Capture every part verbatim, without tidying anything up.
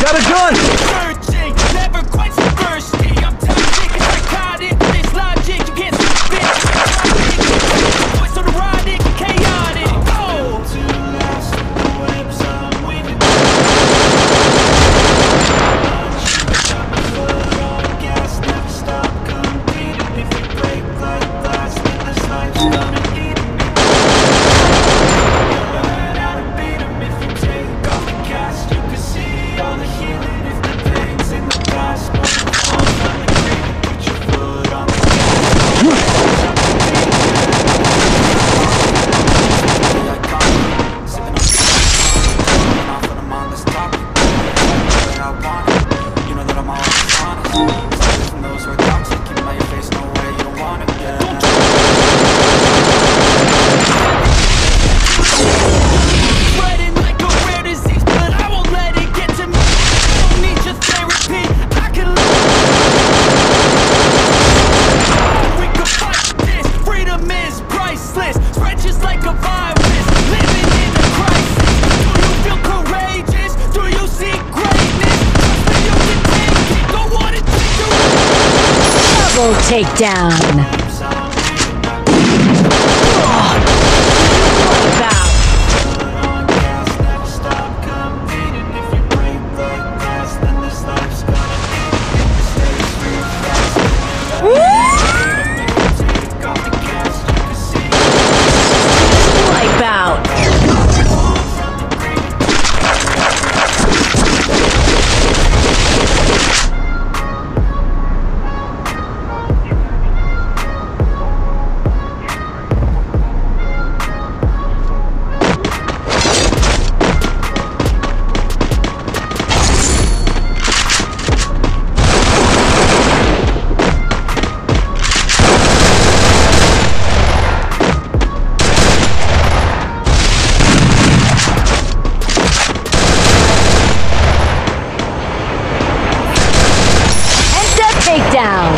Got a gun! Searching, never quench the thirsty. I'm telling niggas I caught it. This logic, you can't see bitch. Voice on the ride, it chaotic. Oh! To last the whips, I'm winning. Gas, never stop competing. If you break like glass, then this life's gonna eat me. You learn how to beat them if you take off the cast. You can see all the healing if the pain's in the past. Put your foot on the gas, put your foot on the gas. I got it, sipping on the off when I'm on this topic. I want it, you know that I'm always honest. From those who are toxic, keep by your face, no way, you don't wanna get it. Spreading like a rare disease, but I won't let it get to me. I don't need your therapy, I can live. We can fight this, freedom is priceless. Spread just like a virus, living in a crisis. Do you feel courageous? Do you see greatness? Trust me, you can take it, don't want it to do Double takedown. Down.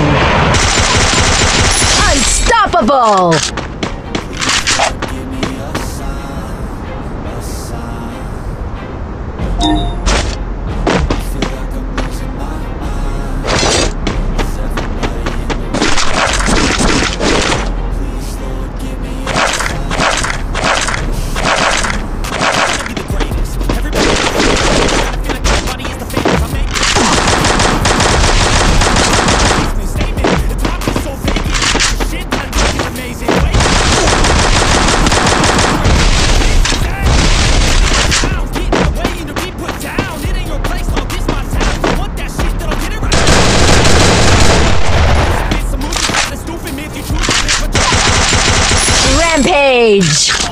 Unstoppable. Give me a sign, a sign. I feel like I'm losing my mind. Is everybody in the room? Please, Lord, give me a sign. Be the greatest. Everybody, I feel like everybody is the famous. I'm making Rampage!